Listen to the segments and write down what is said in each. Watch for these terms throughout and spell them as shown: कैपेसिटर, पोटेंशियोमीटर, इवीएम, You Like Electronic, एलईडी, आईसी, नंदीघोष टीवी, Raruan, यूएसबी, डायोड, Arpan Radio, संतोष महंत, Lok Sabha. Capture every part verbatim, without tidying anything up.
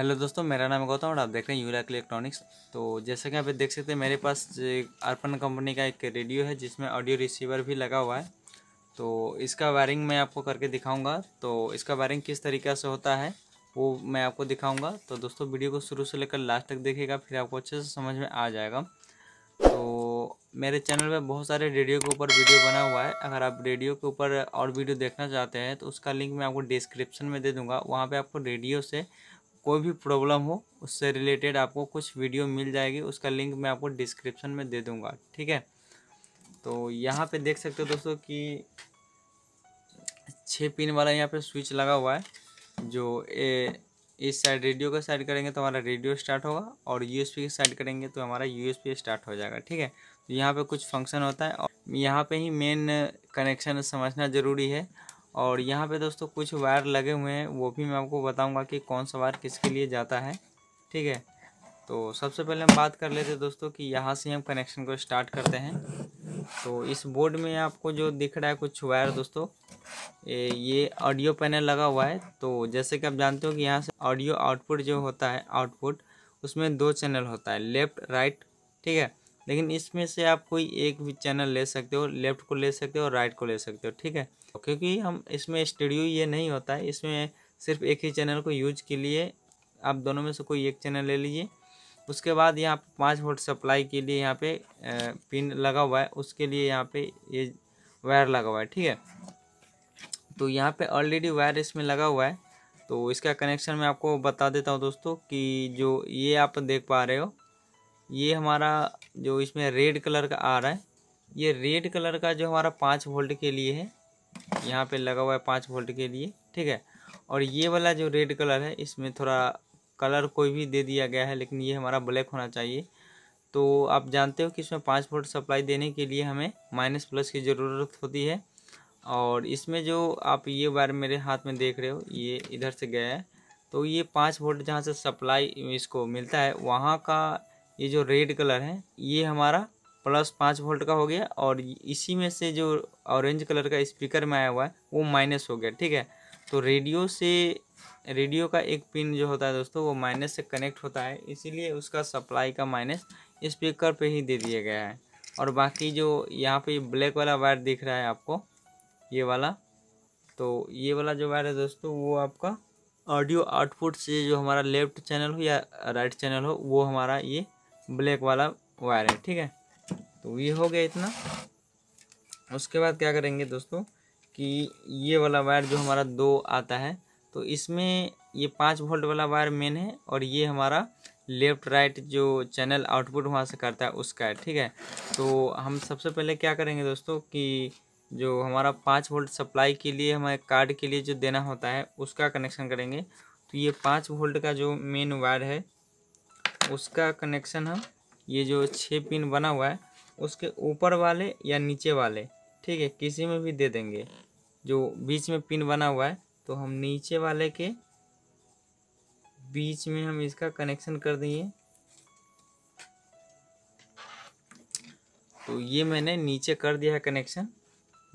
Hello दोस्तों, मेरा नाम गौतम और आप देख रहे हैं यू लाइक इलेक्ट्रॉनिक्स। तो जैसे कि आप देख सकते हैं मेरे पास अर्पण कंपनी का एक रेडियो है जिसमें ऑडियो रिसीवर भी लगा हुआ है। तो इसका वायरिंग मैं आपको करके दिखाऊंगा। तो इसका वायरिंग किस तरीक़े से होता है वो मैं आपको दिखाऊंगा। तो दोस्तों वीडियो को शुरू से लेकर लास्ट तक देखिएगा, फिर आपको अच्छे से समझ में आ जाएगा। तो मेरे चैनल पर बहुत सारे रेडियो के ऊपर वीडियो बना हुआ है। अगर आप रेडियो के ऊपर और वीडियो देखना चाहते हैं तो उसका लिंक मैं आपको डिस्क्रिप्शन में दे दूँगा। वहाँ पर आपको रेडियो से कोई भी प्रॉब्लम हो उससे रिलेटेड आपको कुछ वीडियो मिल जाएगी। उसका लिंक मैं आपको डिस्क्रिप्शन में दे दूंगा, ठीक है। तो यहाँ पे देख सकते हो दोस्तों कि छः पिन वाला यहाँ पे स्विच लगा हुआ है। जो ए, इस साइड रेडियो का साइड करेंगे तो हमारा रेडियो स्टार्ट होगा और यूएसबी के साइड करेंगे तो हमारा यूएसबी स्टार्ट हो जाएगा, ठीक है। तो यहाँ पर कुछ फंक्शन होता है और यहाँ पर ही मेन कनेक्शन समझना ज़रूरी है। और यहाँ पे दोस्तों कुछ वायर लगे हुए हैं, वो भी मैं आपको बताऊंगा कि कौन सा वायर किसके लिए जाता है, ठीक है। तो सबसे पहले हम बात कर लेते हैं दोस्तों कि यहाँ से हम कनेक्शन को स्टार्ट करते हैं। तो इस बोर्ड में आपको जो दिख रहा है कुछ वायर दोस्तों, ये ऑडियो पैनल लगा हुआ है। तो जैसे कि आप जानते हो कि यहाँ से ऑडियो आउटपुट जो होता है, आउटपुट उसमें दो चैनल होता है, लेफ्ट राइट, ठीक है। लेकिन इसमें से आप कोई एक भी चैनल ले सकते हो, लेफ़्ट को ले सकते हो और राइट को ले सकते हो, ठीक है। क्योंकि हम इसमें स्टूडियो ये नहीं होता है, इसमें सिर्फ एक ही चैनल को यूज के लिए आप दोनों में से कोई एक चैनल ले लीजिए। उसके बाद यहाँ पे पाँच वोल्ट सप्लाई के लिए यहाँ पे पिन लगा हुआ है, उसके लिए यहाँ पे ये यह वायर लगा हुआ है, ठीक है। तो यहाँ पे ऑलरेडी वायर इसमें लगा हुआ है। तो इसका कनेक्शन मैं आपको बता देता हूँ दोस्तों कि जो ये आप देख पा रहे हो, ये हमारा जो इसमें रेड कलर का आ रहा है, ये रेड कलर का जो हमारा पाँच वोल्ट के लिए है, यहाँ पे लगा हुआ है पाँच वोल्ट के लिए, ठीक है। और ये वाला जो रेड कलर है, इसमें थोड़ा कलर कोई भी दे दिया गया है, लेकिन ये हमारा ब्लैक होना चाहिए। तो आप जानते हो कि इसमें पाँच वोल्ट सप्लाई देने के लिए हमें माइनस प्लस की ज़रूरत होती है। और इसमें जो आप ये वायर मेरे हाथ में देख रहे हो, ये इधर से गया है। तो ये पाँच वोल्ट जहाँ से सप्लाई इसको मिलता है, वहाँ का ये जो रेड कलर है ये हमारा प्लस पाँच वोल्ट का हो गया। और इसी में से जो ऑरेंज कलर का स्पीकर में आया हुआ है वो माइनस हो गया, ठीक है। तो रेडियो से रेडियो का एक पिन जो होता है दोस्तों वो माइनस से कनेक्ट होता है, इसीलिए उसका सप्लाई का माइनस स्पीकर पे ही दे दिया गया है। और बाकी जो यहाँ पे ब्लैक वाला वायर दिख रहा है आपको, ये वाला, तो ये वाला जो वायर है दोस्तों वो आपका ऑडियो आउटपुट से जो हमारा लेफ्ट चैनल हो या राइट चैनल हो, वो हमारा ये ब्लैक वाला वायर है, ठीक है। तो ये हो गया इतना। उसके बाद क्या करेंगे दोस्तों कि ये वाला वायर जो हमारा दो आता है, तो इसमें ये पाँच वोल्ट वाला वायर मेन है और ये हमारा लेफ़्ट राइट जो चैनल आउटपुट वहाँ से करता है उसका है, ठीक है। तो हम सबसे पहले क्या करेंगे दोस्तों कि जो हमारा पाँच वोल्ट सप्लाई के लिए हमारे कार्ड के लिए जो देना होता है उसका कनेक्शन करेंगे। तो ये पाँच वोल्ट का जो मेन वायर है उसका कनेक्शन हम ये जो छः पिन बना हुआ है उसके ऊपर वाले या नीचे वाले, ठीक है, किसी में भी दे देंगे। जो बीच में पिन बना हुआ है तो हम नीचे वाले के बीच में हम इसका कनेक्शन कर देंगे। तो ये मैंने नीचे कर दिया है कनेक्शन,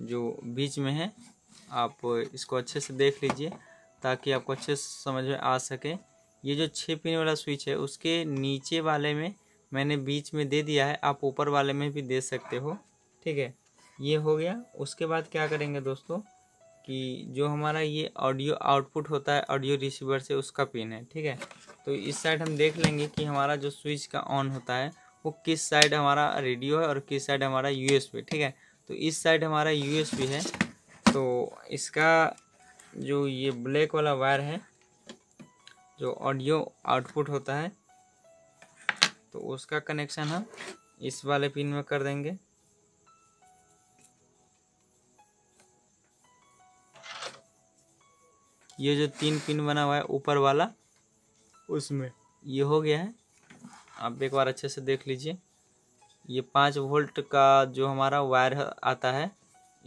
जो बीच में है। आप इसको अच्छे से देख लीजिए ताकि आपको अच्छे से समझ में आ सके। ये जो छः पिन वाला स्विच है उसके नीचे वाले में मैंने बीच में दे दिया है, आप ऊपर वाले में भी दे सकते हो, ठीक है। ये हो गया। उसके बाद क्या करेंगे दोस्तों कि जो हमारा ये ऑडियो आउटपुट होता है ऑडियो रिसीवर से, उसका पिन है, ठीक है। तो इस साइड हम देख लेंगे कि हमारा जो स्विच का ऑन होता है वो किस साइड हमारा रेडियो है और किस साइड हमारा यूएसबी, ठीक है। तो इस साइड हमारा यूएसबी है। तो इसका जो ये ब्लैक वाला वायर है जो ऑडियो आउटपुट होता है, तो उसका कनेक्शन हम इस वाले पिन में कर देंगे। ये जो तीन पिन बना हुआ है ऊपर वाला उसमें, ये हो गया है। आप एक बार अच्छे से देख लीजिए। ये पाँच वोल्ट का जो हमारा वायर आता है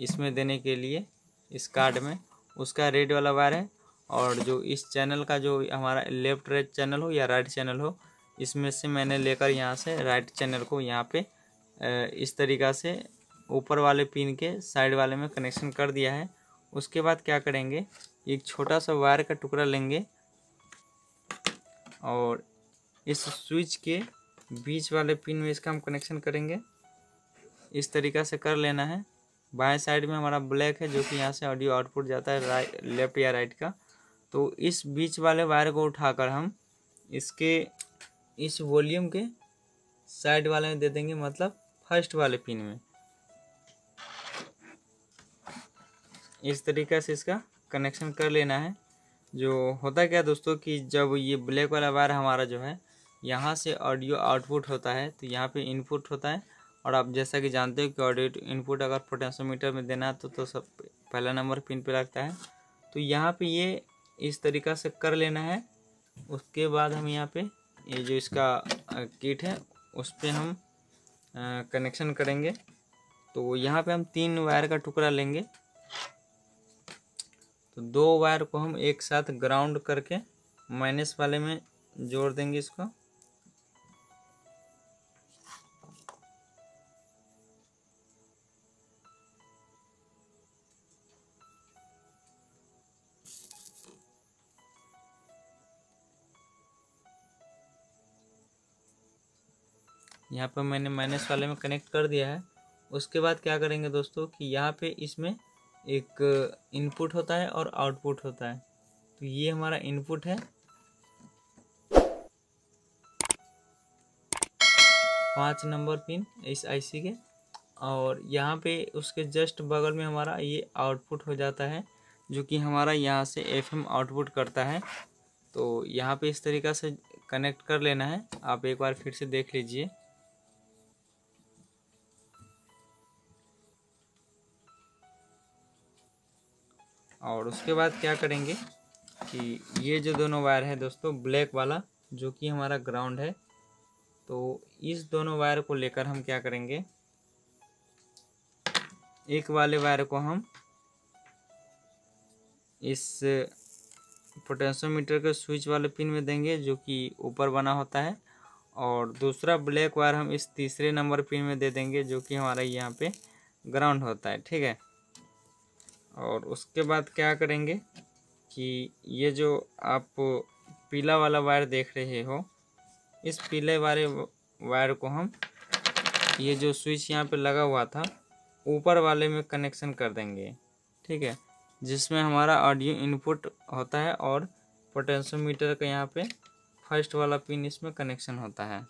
इसमें देने के लिए, इस कार्ड में, उसका रेड वाला वायर है। और जो इस चैनल का जो हमारा लेफ्ट राइट चैनल हो या राइट चैनल हो, इसमें से मैंने लेकर यहाँ से राइट चैनल को यहाँ पे इस तरीक़ा से ऊपर वाले पिन के साइड वाले में कनेक्शन कर दिया है। उसके बाद क्या करेंगे, एक छोटा सा वायर का टुकड़ा लेंगे और इस स्विच के बीच वाले पिन में इसका हम कनेक्शन करेंगे। इस तरीका से कर लेना है। बाएं साइड में हमारा ब्लैक है जो कि यहाँ से ऑडियो आउटपुट जाता है राइट लेफ्ट या राइट का। तो इस बीच वाले वायर को उठाकर हम इसके इस वॉल्यूम के साइड वाले में दे देंगे, मतलब फर्स्ट वाले पिन में। इस तरीक़े से इसका कनेक्शन कर लेना है। जो होता क्या दोस्तों कि जब ये ब्लैक वाला वायर हमारा जो है यहाँ से ऑडियो आउटपुट होता है तो यहाँ पे इनपुट होता है। और आप जैसा कि जानते हो कि ऑडियो इनपुट अगर पोटेंशियोमीटर में देना तो तो सब पहला नंबर पिन पे लगता है। तो यहाँ पे ये इस तरीक़ा से कर लेना है। उसके बाद हम यहाँ पे ये जो इसका किट है उस पर हम कनेक्शन करेंगे। तो यहाँ पर हम तीन वायर का टुकड़ा लेंगे। तो दो वायर को हम एक साथ ग्राउंड करके माइनस वाले में जोड़ देंगे इसको। यहाँ पर मैंने माइनस वाले में कनेक्ट कर दिया है। उसके बाद क्या करेंगे दोस्तों कि यहाँ पे इसमें एक इनपुट होता है और आउटपुट होता है। तो ये हमारा इनपुट है पाँच नंबर पिन इस आईसी के, और यहाँ पे उसके जस्ट बगल में हमारा ये आउटपुट हो जाता है जो कि हमारा यहाँ से एफएम आउटपुट करता है। तो यहाँ पे इस तरीक़ा से कनेक्ट कर लेना है। आप एक बार फिर से देख लीजिए। और उसके बाद क्या करेंगे कि ये जो दोनों वायर है दोस्तों, ब्लैक वाला जो कि हमारा ग्राउंड है, तो इस दोनों वायर को लेकर हम क्या करेंगे, एक वाले वायर को हम इस पोटेंशियोमीटर के स्विच वाले पिन में देंगे जो कि ऊपर बना होता है, और दूसरा ब्लैक वायर हम इस तीसरे नंबर पिन में दे देंगे जो कि हमारा यहाँ पे ग्राउंड होता है। ठीक है। और उसके बाद क्या करेंगे कि ये जो आप पीला वाला वायर देख रहे हो, इस पीले वाले वायर को हम ये जो स्विच यहाँ पे लगा हुआ था ऊपर वाले में कनेक्शन कर देंगे। ठीक है। जिसमें हमारा ऑडियो इनपुट होता है और पोटेंशियोमीटर का यहाँ पे फर्स्ट वाला पिन इसमें कनेक्शन होता है।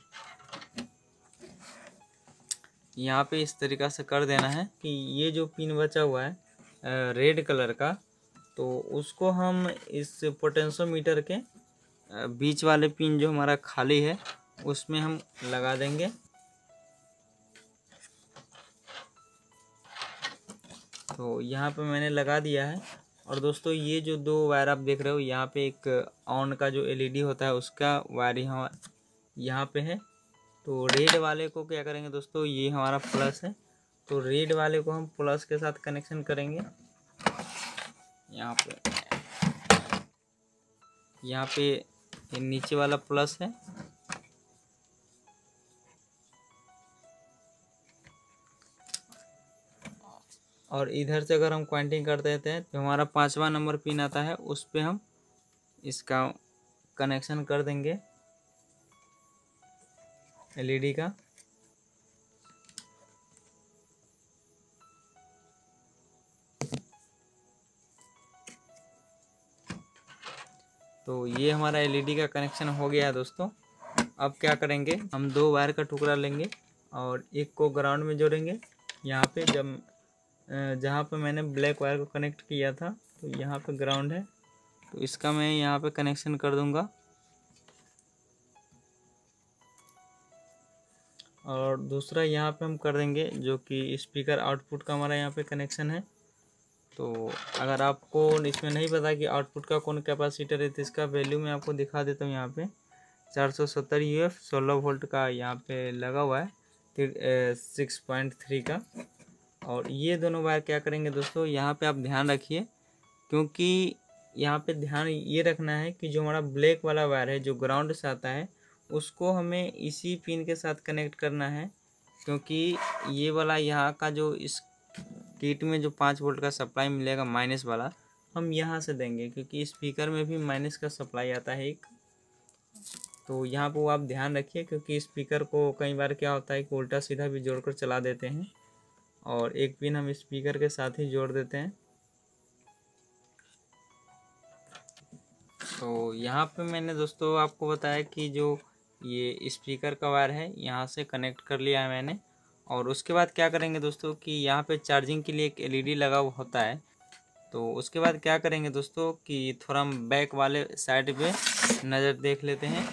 यहाँ पे इस तरीक़ा से कर देना है कि ये जो पिन बचा हुआ है रेड कलर का, तो उसको हम इस पोटेंशियोमीटर के बीच वाले पिन जो हमारा खाली है उसमें हम लगा देंगे। तो यहाँ पे मैंने लगा दिया है। और दोस्तों ये जो दो वायर आप देख रहे हो, यहाँ पे एक ऑन का जो एलईडी होता है उसका वायर यहाँ यहाँ पे है। तो रेड वाले को क्या करेंगे दोस्तों, ये हमारा प्लस है, तो रेड वाले को हम प्लस के साथ कनेक्शन करेंगे। यहाँ पे यहाँ पे नीचे वाला प्लस है, और इधर से अगर हम काउंटिंग कर देते हैं तो हमारा पांचवा नंबर पिन आता है, उस पे हम इसका कनेक्शन कर देंगे एलईडी का। तो ये हमारा एलईडी का कनेक्शन हो गया है दोस्तों। अब क्या करेंगे, हम दो वायर का टुकड़ा लेंगे और एक को ग्राउंड में जोड़ेंगे। यहाँ पे जब जहाँ पे मैंने ब्लैक वायर को कनेक्ट किया था तो यहाँ पे ग्राउंड है, तो इसका मैं यहाँ पे कनेक्शन कर दूँगा। और दूसरा यहाँ पे हम कर देंगे जो कि स्पीकर आउटपुट का हमारा यहाँ पे कनेक्शन है। तो अगर आपको इसमें नहीं पता कि आउटपुट का कौन कैपेसिटर है तो इसका वैल्यू मैं आपको दिखा देता हूँ। यहाँ पे चार सौ सत्तर यूएफ सोलह वोल्ट का यहाँ पे लगा हुआ है सिक्स पॉइंट थ्री का। और ये दोनों वायर क्या करेंगे दोस्तों, यहाँ पे आप ध्यान रखिए, क्योंकि यहाँ पे ध्यान ये रखना है कि जो हमारा ब्लैक वाला वायर है जो ग्राउंड से आता है उसको हमें इसी पिन के साथ कनेक्ट करना है, क्योंकि ये वाला यहाँ का जो इस किट में जो पाँच वोल्ट का सप्लाई मिलेगा माइनस वाला हम यहाँ से देंगे, क्योंकि स्पीकर में भी माइनस का सप्लाई आता है एक। तो यहाँ पर आप ध्यान रखिए, क्योंकि स्पीकर को कई बार क्या होता है कि उल्टा सीधा भी जोड़कर चला देते हैं। और एक पिन हम स्पीकर के साथ ही जोड़ देते हैं। तो यहाँ पे मैंने दोस्तों आपको बताया कि जो ये स्पीकर का वायर है यहाँ से कनेक्ट कर लिया है मैंने। और उसके बाद क्या करेंगे दोस्तों कि यहाँ पे चार्जिंग के लिए एक एलईडी लगा हुआ होता है। तो उसके बाद क्या करेंगे दोस्तों कि थोड़ा हम बैक वाले साइड पे नज़र देख लेते हैं।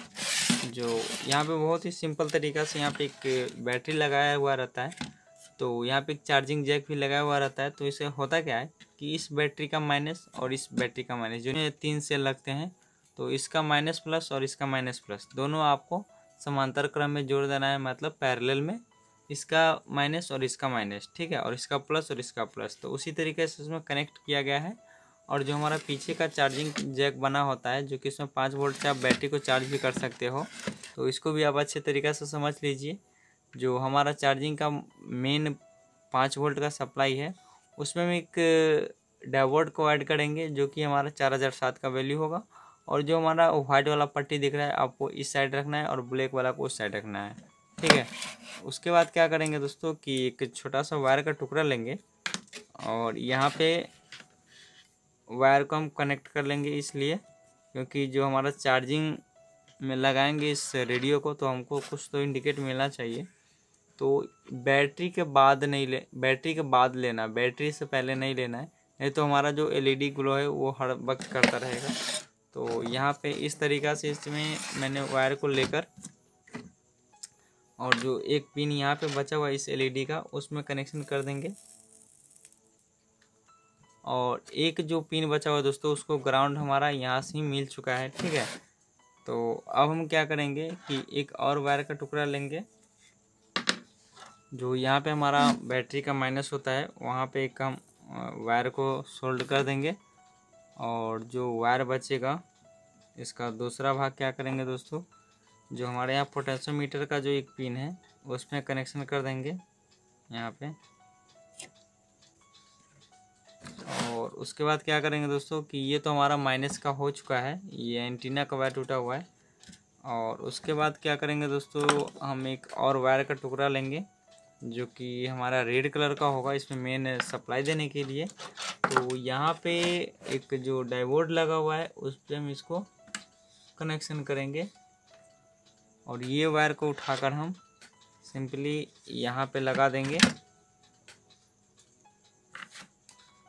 जो यहाँ पे बहुत ही सिंपल तरीक़ा से यहाँ पे एक बैटरी लगाया हुआ रहता है। तो यहाँ पे एक चार्जिंग जैक भी लगाया हुआ रहता है। तो इसे होता क्या है कि इस बैटरी का माइनस और इस बैटरी का माइनस, जो तीन सेल लगते हैं, तो इसका माइनस प्लस और इसका माइनस प्लस दोनों आपको समांतर क्रम में जोड़ देना है। मतलब पैरेलल में इसका माइनस और इसका माइनस, ठीक है, और इसका प्लस और इसका प्लस। तो उसी तरीके से इसमें कनेक्ट किया गया है। और जो हमारा पीछे का चार्जिंग जैक बना होता है, जो कि इसमें पाँच वोल्ट से आप बैटरी को चार्ज भी कर सकते हो, तो इसको भी आप अच्छे तरीके से समझ लीजिए। जो हमारा चार्जिंग का मेन पाँच वोल्ट का सप्लाई है, उसमें हम एक डायोड को ऐड करेंगे, जो कि हमारा चार हज़ार सात का वैल्यू होगा। और जो हमारा वाइट वाला पट्टी दिख रहा है आपको इस साइड रखना है, और ब्लैक वाला को उस साइड रखना है, ठीक है। उसके बाद क्या करेंगे दोस्तों कि एक छोटा सा वायर का टुकड़ा लेंगे और यहाँ पे वायर को हम कनेक्ट कर लेंगे, इसलिए क्योंकि जो हमारा चार्जिंग में लगाएंगे इस रेडियो को तो हमको कुछ तो इंडिकेट मिलना चाहिए। तो बैटरी के बाद नहीं ले बैटरी के बाद लेना, बैटरी से पहले नहीं लेना है, नहीं तो हमारा जो एलईडी ग्लो है वो हर वक्त करता रहेगा। तो यहाँ पे इस तरीक़ा से इसमें मैंने वायर को लेकर और जो एक पिन यहाँ पे बचा हुआ इस एलईडी का, उसमें कनेक्शन कर देंगे। और एक जो पिन बचा हुआ दोस्तों उसको ग्राउंड हमारा यहाँ से ही मिल चुका है, ठीक है। तो अब हम क्या करेंगे कि एक और वायर का टुकड़ा लेंगे, जो यहाँ पे हमारा बैटरी का माइनस होता है वहाँ पे एक हम वायर को सोल्ड कर देंगे। और जो वायर बचेगा इसका दूसरा भाग क्या करेंगे दोस्तों, जो हमारे यहाँ पोटेंशियोमीटर का जो एक पिन है उसमें कनेक्शन कर देंगे यहाँ पे। और उसके बाद क्या करेंगे दोस्तों कि ये तो हमारा माइनस का हो चुका है, ये एंटीना का वायर टूटा हुआ है। और उसके बाद क्या करेंगे दोस्तों, हम एक और वायर का टुकड़ा लेंगे जो कि हमारा रेड कलर का होगा, इसमें मेन सप्लाई देने के लिए। तो यहाँ पे एक जो डायोड लगा हुआ है उस पर हम इसको कनेक्शन करेंगे। और ये वायर को उठाकर हम सिंपली यहाँ पे लगा देंगे,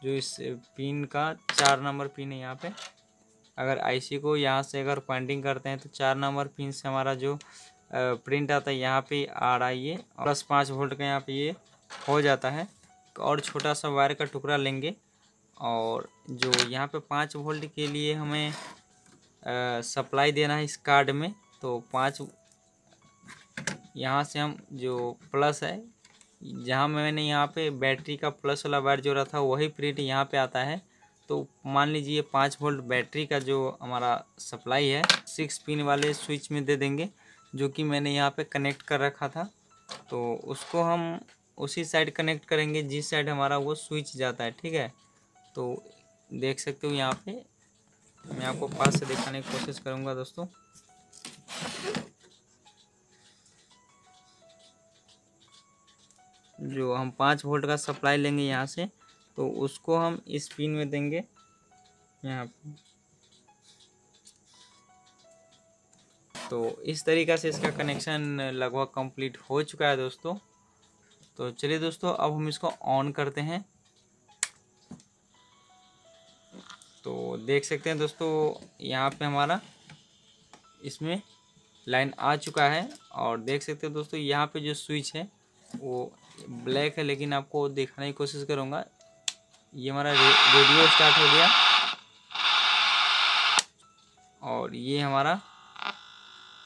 जो इस पिन का चार नंबर पिन है। यहाँ पे अगर आईसी को यहाँ से अगर पॉइंटिंग करते हैं तो चार नंबर पिन से हमारा जो प्रिंट आता है यहाँ पे आ रहा है, ये प्लस पाँच वोल्ट का यहाँ पे ये हो जाता है। और छोटा सा वायर का टुकड़ा लेंगे और जो यहाँ पे पाँच वोल्ट के लिए हमें सप्लाई देना है इस कार्ड में, तो पाँच यहाँ से हम जो प्लस है, जहाँ मैंने यहाँ पे बैटरी का प्लस वाला वायर जोड़ा था वही प्रिंट यहाँ पे आता है। तो मान लीजिए पाँच वोल्ट बैटरी का जो हमारा सप्लाई है सिक्स पिन वाले स्विच में दे देंगे, जो कि मैंने यहाँ पे कनेक्ट कर रखा था। तो उसको हम उसी साइड कनेक्ट करेंगे जिस साइड हमारा वो स्विच जाता है, ठीक है। तो देख सकते हो यहाँ पे, मैं आपको पास से दिखाने की कोशिश करूँगा दोस्तों। जो हम पाँच वोल्ट का सप्लाई लेंगे यहाँ से, तो उसको हम इस पिन में देंगे यहाँ पे। तो इस तरीक़े से इसका कनेक्शन लगभग कंप्लीट हो चुका है दोस्तों। तो चलिए दोस्तों, अब हम इसको ऑन करते हैं। तो देख सकते हैं दोस्तों, यहाँ पे हमारा इसमें लाइन आ चुका है। और देख सकते हो दोस्तों, यहाँ पे जो स्विच है वो ब्लैक है, लेकिन आपको दिखाने की कोशिश करूँगा। ये हमारा रे, रेडियो स्टार्ट हो गया और ये हमारा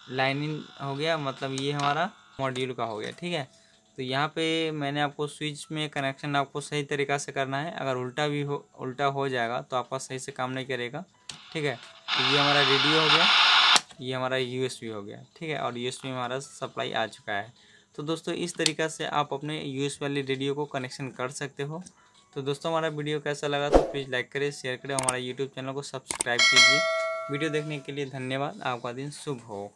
लाइनिंग हो गया, मतलब ये हमारा मॉड्यूल का हो गया, ठीक है। तो यहाँ पे मैंने आपको स्विच में कनेक्शन आपको सही तरीक़ा से करना है। अगर उल्टा भी हो उल्टा हो जाएगा तो आपका सही से काम नहीं करेगा, ठीक है। तो ये हमारा रेडियो हो गया, ये हमारा यूएसबी हो गया, ठीक है। और यूएसबी में हमारा सप्लाई आ चुका है। तो दोस्तों, इस तरीक़ा से आप अपने यूएसबी वाली रेडियो को कनेक्शन कर सकते हो। तो दोस्तों, हमारा वीडियो कैसा लगा तो प्लीज़ लाइक करें, शेयर करें, हमारा यूट्यूब चैनल को सब्सक्राइब कीजिए। वीडियो देखने के लिए धन्यवाद। आपका दिन शुभ हो।